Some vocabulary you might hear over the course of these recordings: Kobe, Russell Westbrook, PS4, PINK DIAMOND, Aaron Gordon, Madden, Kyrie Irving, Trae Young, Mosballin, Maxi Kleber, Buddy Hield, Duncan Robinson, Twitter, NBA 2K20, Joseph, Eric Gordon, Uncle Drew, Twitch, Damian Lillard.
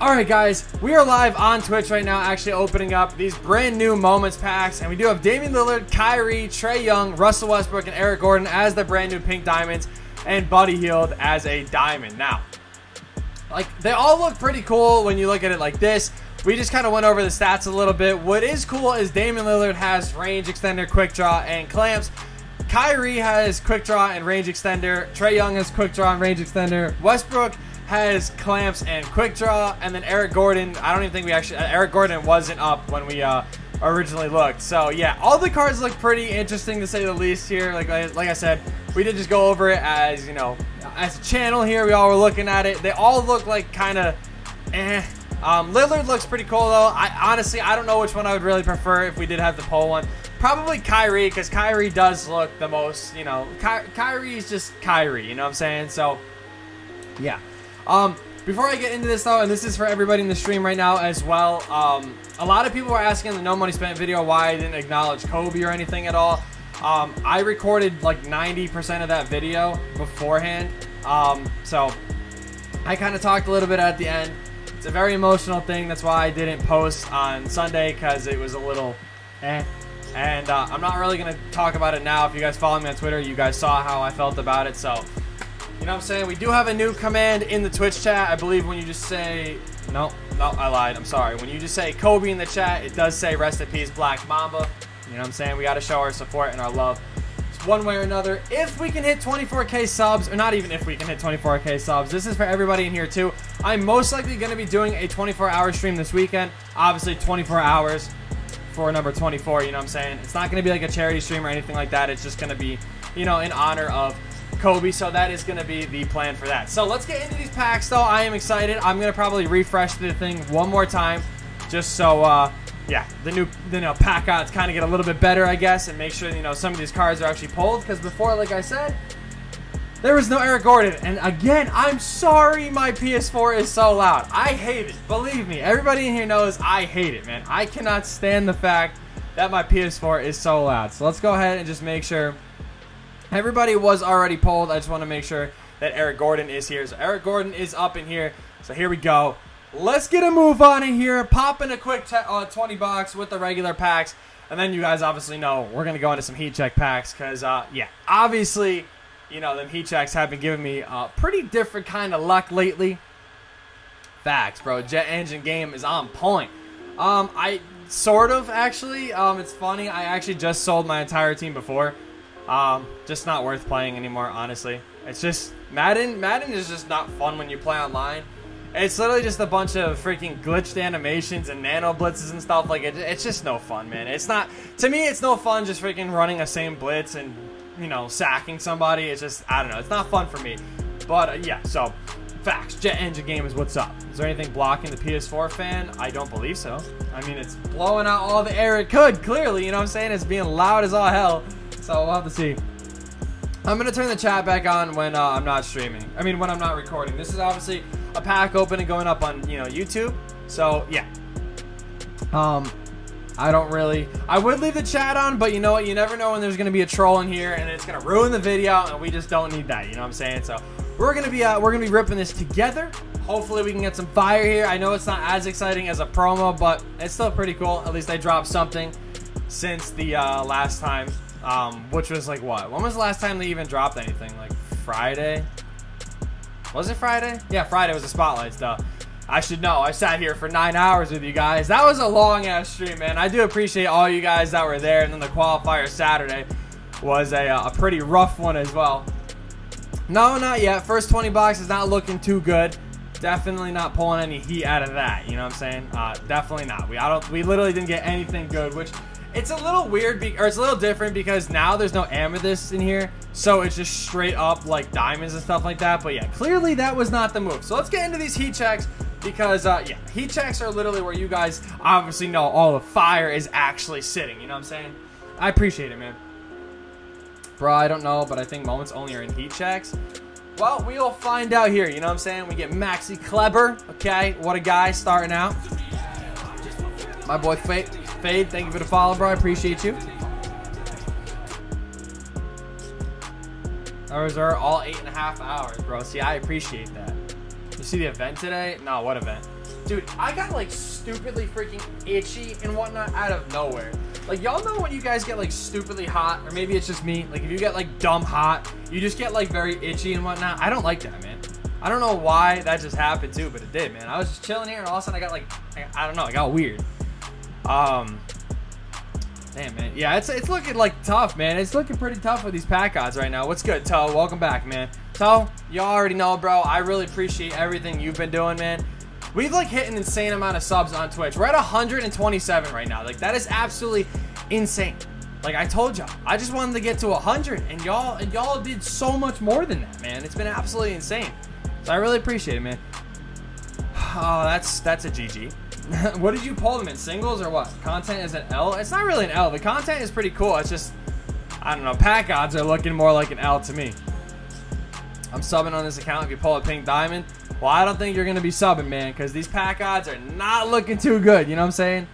Alright guys, we are live on Twitch right now, actually opening up these brand new Moments packs, and we do have Damian Lillard, Kyrie, Trae Young, Russell Westbrook, and Eric Gordon as the brand new pink diamonds, and Buddy Hield as a diamond. Now, like, they all look pretty cool when you look at it like this. We just kind of went over the stats a little bit. What is cool is Damian Lillard has range extender, quick draw, and clamps. Kyrie has quick draw and range extender. Trae Young has quick draw and range extender. Westbrook has clamps and quick draw, and then Eric Gordon, I don't even think we actually, Eric Gordon wasn't up when we originally looked. So yeah, all the cards look pretty interesting to say the least here. Like I said, we did just go over it as, you know, as a channel here. We all were looking at it. They all look like kind of eh. Lillard looks pretty cool though. I honestly don't know which one I would really prefer if we did have the poll one. Probably Kyrie, because Kyrie does look the most, you know, Kyrie is just Kyrie, you know what I'm saying? So yeah. Before I get into this though, and this is for everybody in the stream right now as well, a lot of people were asking in the No Money Spent video why I didn't acknowledge Kobe or anything at all. I recorded like 90% of that video beforehand, so I kind of talked a little bit at the end. It's a very emotional thing, that's why I didn't post on Sunday, because it was a little eh. And I'm not really going to talk about it now. If you guys follow me on Twitter, you guys saw how I felt about it, so... You know what I'm saying? We do have a new command in the Twitch chat. I believe when you just say... No, I lied. I'm sorry. When you just say Kobe in the chat, it does say rest in peace, Black Mamba. You know what I'm saying? We got to show our support and our love. It's one way or another. If we can hit 24K subs, or not even if we can hit 24K subs, this is for everybody in here too. I'm most likely going to be doing a 24-hour stream this weekend. Obviously, 24 hours. For number 24, you know what I'm saying? It's not going to be like a charity stream or anything like that. It's just going to be, you know, in honor of Kobe. So that is going to be the plan for that. So let's get into these packs, though. I am excited. I'm going to probably refresh the thing one more time just so, yeah, the new pack odds kind of get a little bit better, I guess, and make sure, you know, some of these cards are actually pulled. Because before, like I said, there was no Eric Gordon. And again, I'm sorry my PS4 is so loud. I hate it. Believe me, everybody in here knows I hate it, man. I cannot stand the fact that my PS4 is so loud. So let's go ahead and just make sure everybody was already polled. I just want to make sure that Eric Gordon is here. So Eric Gordon is up in here. So here we go. Let's get a move on in here. Pop in a quick 20 bucks with the regular packs. And then you guys obviously know we're going to go into some heat check packs because, yeah, obviously... You know, them heat checks have been giving me a pretty different kind of luck lately. Facts, bro. Jet Engine game is on point. I sort of, actually. It's funny. I actually just sold my entire team before. Just not worth playing anymore, honestly. It's just Madden. Madden is just not fun when you play online. It's literally just a bunch of freaking glitched animations and nano blitzes and stuff. Like, it's just no fun, man. It's not... To me, it's no fun just freaking running a same blitz and... you know, sacking somebody. It's just, I don't know, it's not fun for me. But yeah, so facts. Jet Engine game is what's up. Is there anything blocking the PS4 fan? I don't believe so. I mean, it's blowing out all the air it could, clearly, you know what I'm saying? It's being loud as all hell, so we'll have to see. I'm gonna turn the chat back on when I'm not streaming. I mean, when I'm not recording. This is obviously a pack open and going up on, you know, YouTube, so yeah. I don't really... I would leave the chat on, but you know what? You never know when there's going to be a troll in here, and it's going to ruin the video, and we just don't need that. You know what I'm saying? So we're gonna be ripping this together. Hopefully, we can get some fire here. I know it's not as exciting as a promo, but it's still pretty cool. At least they dropped something since the last time, which was like what? When was the last time they even dropped anything? Like Friday? Was it Friday? Yeah, Friday was the Spotlights, though. I should know. I sat here for 9 hours with you guys. That was a long-ass stream, man. I do appreciate all you guys that were there. And then the qualifier Saturday was a pretty rough one as well. No, not yet. First 20 bucks is not looking too good. Definitely not pulling any heat out of that. You know what I'm saying? Definitely not. We literally didn't get anything good, which it's a little weird, or it's a little different because now there's no amethyst in here. So it's just straight up like diamonds and stuff like that. But yeah, clearly that was not the move. So let's get into these heat checks. Because, yeah, heat checks are literally where you guys obviously know all the fire is actually sitting. You know what I'm saying? I appreciate it, man. Bro, I don't know, but I think moments only are in heat checks. Well, we'll find out here. You know what I'm saying? We get Maxi Kleber. Okay, what a guy starting out. My boy Fade, thank you for the follow, bro. I appreciate you. Those are all 8.5 hours, bro. See, I appreciate that. You see the event today? No, what event? Dude, I got like stupidly freaking itchy and whatnot out of nowhere. Like, y'all know when you guys get like stupidly hot, or maybe it's just me. Like, if you get like dumb hot, you just get like very itchy and whatnot. I don't like that, man. I don't know why that just happened too, but it did, man. I was just chilling here and all of a sudden I got like, I don't know, I got weird. Damn, man. Yeah, it's looking like tough, man. It's looking pretty tough with these pack odds right now. What's good, Toe? Welcome back, man. Toe, y'all already know, bro. I really appreciate everything you've been doing, man. We've like hit an insane amount of subs on Twitch. We're at 127 right now. Like, that is absolutely insane. Like I told y'all, I just wanted to get to 100, and y'all did so much more than that, man. It's been absolutely insane. So I really appreciate it, man. Oh, that's a GG. What did you poll them in? Singles or what? Content is an L? It's not really an L. The content is pretty cool. It's just, I don't know. Pack odds are looking more like an L to me. I'm subbing on this account if you pull a pink diamond. Well, I don't think you're going to be subbing, man, because these pack odds are not looking too good. You know what I'm saying?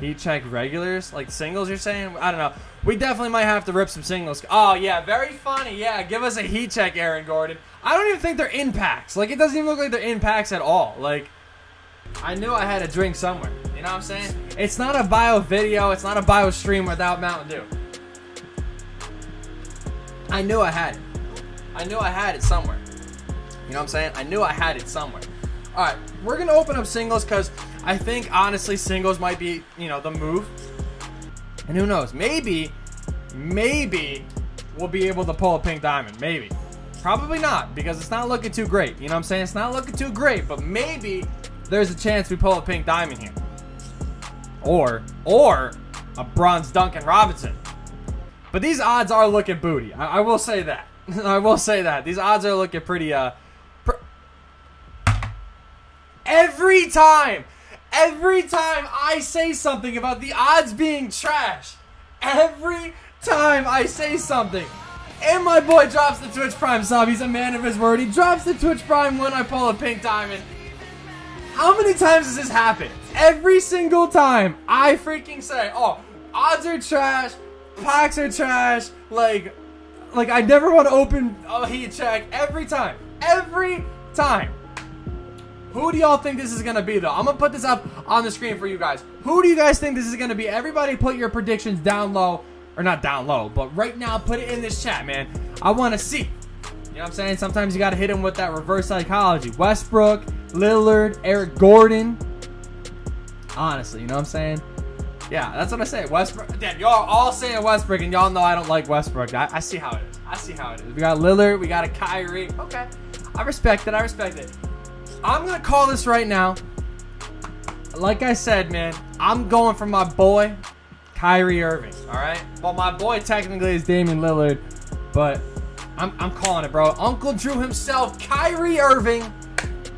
Heat check regulars? Like singles, you're saying? I don't know. We definitely might have to rip some singles. Oh, yeah. Very funny. Yeah, give us a heat check, Aaron Gordon. I don't even think they're in packs. Like, it doesn't even look like they're in packs at all. Like, I knew I had a drink somewhere. You know what I'm saying? It's not a bio video. It's not a bio stream without Mountain Dew. I knew I had it. I knew I had it somewhere. You know what I'm saying? I knew I had it somewhere. All right. We're going to open up singles because I think, honestly, singles might be, you know, the move. And who knows? Maybe we'll be able to pull a pink diamond. Maybe. Probably not because it's not looking too great. You know what I'm saying? It's not looking too great, but maybe there's a chance we pull a pink diamond here. Or a bronze Duncan Robinson. But these odds are looking booty. I will say that. I will say that. These odds are looking pretty, Every time I say something about the odds being trash, every time I say something, and my boy drops the Twitch Prime sub. He's a man of his word. He drops the Twitch Prime when I pull a pink diamond. How many times does this happen? Every single time I freaking say, oh, odds are trash, packs are trash, like I never want to open a heat check. Every time. Who do y'all think this is going to be, though? I'm going to put this up on the screen for you guys. Who do you guys think this is going to be? Everybody put your predictions down low, or not down low, but right now put it in this chat, man. I want to see. You know what I'm saying? Sometimes you got to hit him with that reverse psychology. Westbrook, Lillard, Eric Gordon. Honestly, you know what I'm saying? Yeah, that's what I say. Westbrook. Damn, y'all all saying Westbrook, and y'all know I don't like Westbrook. I see how it is. I see how it is. We got Lillard. We got a Kyrie. Okay. I respect it. I respect it. I'm going to call this right now. Like I said, man, I'm going for my boy, Kyrie Irving. All right? Well, my boy technically is Damian Lillard, but I'm calling it, bro. Uncle Drew himself, Kyrie Irving.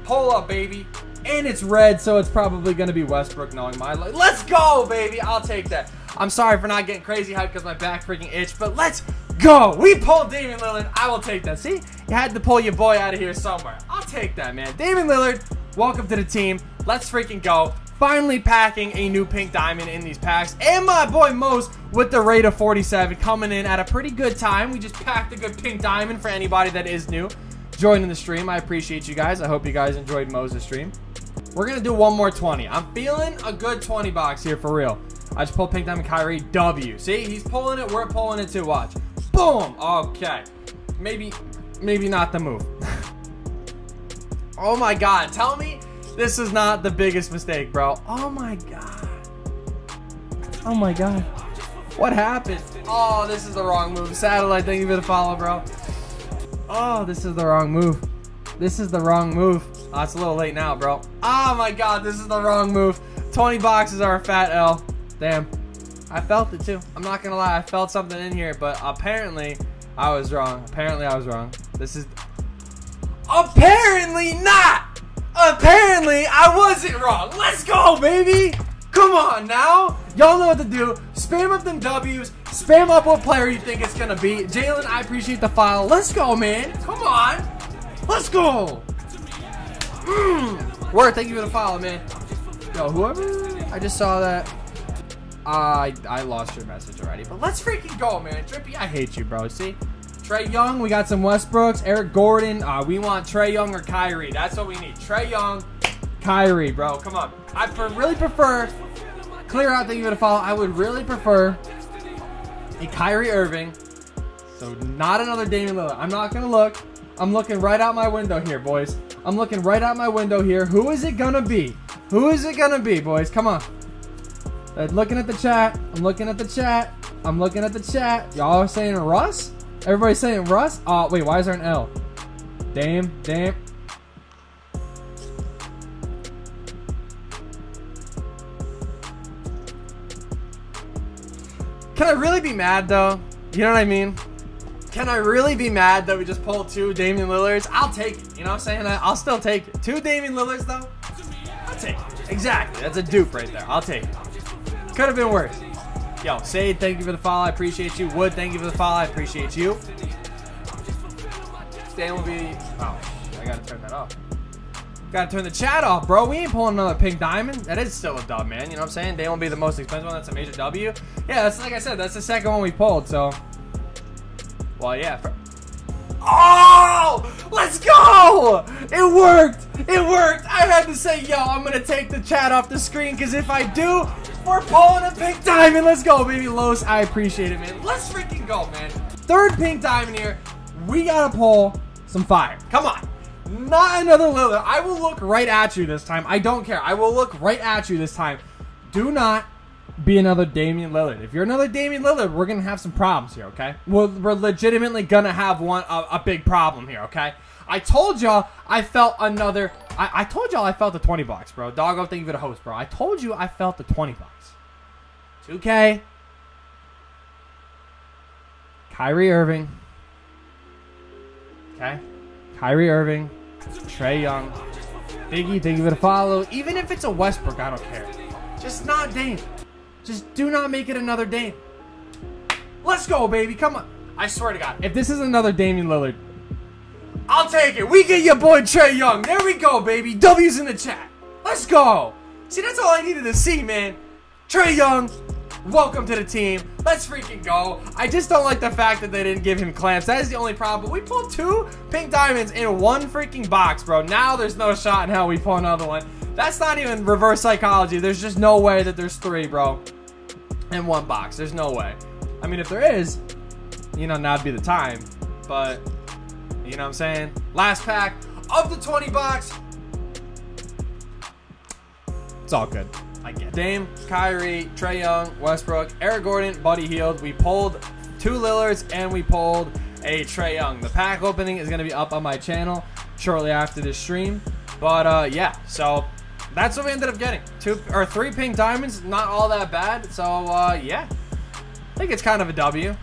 Pull up, baby. And it's red, so it's probably going to be Westbrook knowing my life. Let's go, baby. I'll take that. I'm sorry for not getting crazy hype because my back freaking itched, but let's go. We pulled Damian Lillard. I will take that. See? You had to pull your boy out of here somewhere. I'll take that, man. Damian Lillard, welcome to the team. Let's freaking go. Finally packing a new pink diamond in these packs. And my boy Mose with the rate of 47 coming in at a pretty good time. We just packed a good pink diamond for anybody that is new joining the stream. I appreciate you guys. I hope you guys enjoyed Mose's stream. We're going to do one more 20. I'm feeling a good 20 box here for real. I just pulled pink diamond Kyrie W. See, he's pulling it. We're pulling it too. Watch. Boom. Okay. Maybe not the move. Oh my God. Tell me this is not the biggest mistake, bro. Oh my God. Oh my God. What happened? Oh, this is the wrong move. Satellite, thank you for the follow, bro. Oh, this is the wrong move. This is the wrong move. Oh, it's a little late now, bro. Oh my God, this is the wrong move. 20 boxes are a fat L. Damn. I felt it too. I'm not gonna lie, I felt something in here, but apparently I was wrong. Apparently I was wrong. This is apparently not! Apparently I wasn't wrong. Let's go, baby! Come on now! Y'all know what to do. Spam up them W's. Spam up what player you think it's gonna be. Jalen, I appreciate the file. Let's go, man. Come on. Let's go. Word, thank you for the follow, man. Yo, whoever, I just saw that. I lost your message already, but let's freaking go, man. Drippy, I hate you, bro. See? Trae Young, we got some Westbrooks. Eric Gordon, we want Trae Young or Kyrie. That's what we need. Trae Young, Kyrie, bro, come on. I really prefer, clear out that you would follow. I would really prefer a Kyrie Irving, so not another Damian Lillard. I'm not going to look. I'm looking right out my window here, boys. I'm looking right out my window here. Who is it going to be? Who is it going to be, boys? Come on. I'm looking at the chat. I'm looking at the chat. I'm looking at the chat. Y'all are saying Russ? Everybody's saying Russ? Oh, wait, why is there an L? Dame. Can I really be mad, though? You know what I mean? Can I really be mad that we just pulled two Damian Lillards? I'll take it. You know what I'm saying? I'll still take it. Two Damian Lillards, though? I'll take it. Exactly. That's a dupe right there. I'll take it. Could have been worse. Yo, Sade, thank you for the follow. I appreciate you. Wood, thank you for the follow. I appreciate you. Dan will be... Oh, I gotta turn that off. Gotta turn the chat off, bro. We ain't pulling another pink diamond. That is still a dub, man. You know what I'm saying? Dan will be the most expensive one. That's a major W. Yeah, that's like I said. That's the second one we pulled, so... Well, yeah. Oh! Let's go! It worked! It worked! I had to say, yo, I'm gonna take the chat off the screen, because if I do... We're pulling a pink diamond. Let's go, baby. Los, I appreciate it, man. Let's freaking go, man. Third pink diamond here. We gotta pull some fire. Come on. Not another Lillard. I will look right at you this time. I don't care. I will look right at you this time. Do not be another Damian Lillard. If you're another Damian Lillard, we're gonna have some problems here, okay? We're legitimately gonna have a big problem here, okay? I told y'all I felt another... I told y'all I felt the 20 bucks, bro. Doggo, thank you for the host, bro. I told you I felt the 20 bucks. 2K. Kyrie Irving. Okay. Kyrie Irving. Trae Young. Biggie, thank you for the follow. Even if it's a Westbrook, I don't care. Just not Dame. Just do not make it another Dame. Let's go, baby. Come on. I swear to God. If this is another Damian Lillard... I'll take it. We get your boy Trae Young. There we go, baby. W's in the chat. Let's go. See, that's all I needed to see, man. Trae Young, welcome to the team. Let's freaking go. I just don't like the fact that they didn't give him clamps. That is the only problem. But we pulled two pink diamonds in one freaking box, bro. Now there's no shot in hell we pull another one. That's not even reverse psychology. There's just no way that there's three, bro, in one box. There's no way. I mean, if there is, you know, now'd be the time. But... You know what I'm saying? Last pack of the 20 bucks. It's all good. I get it. Dame, Kyrie, Trae Young, Westbrook, Eric Gordon, Buddy Hield. We pulled two Lillards and we pulled a Trae Young. The pack opening is going to be up on my channel shortly after this stream. But yeah, so that's what we ended up getting. Two or three pink diamonds. Not all that bad. So yeah, I think it's kind of a W.